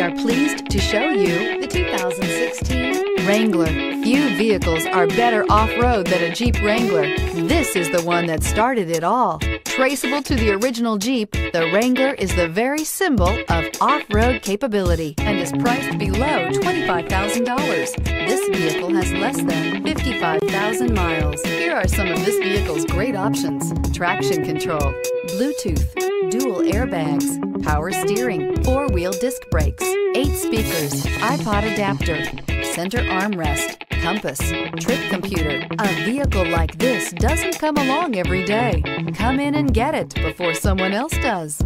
We are pleased to show you the 2016 Wrangler. Few vehicles are better off-road than a Jeep Wrangler. This is the one that started it all. Traceable to the original Jeep, the Wrangler is the very symbol of off-road capability and is priced below $25,000. This vehicle has less than 55,000 miles. Here are some of this vehicle's great options: traction control, Bluetooth, dual airbags, power steering, four-wheel disc brakes, 8 speakers, iPod adapter, center armrest, compass, trip computer. A vehicle like this doesn't come along every day. Come in and get it before someone else does.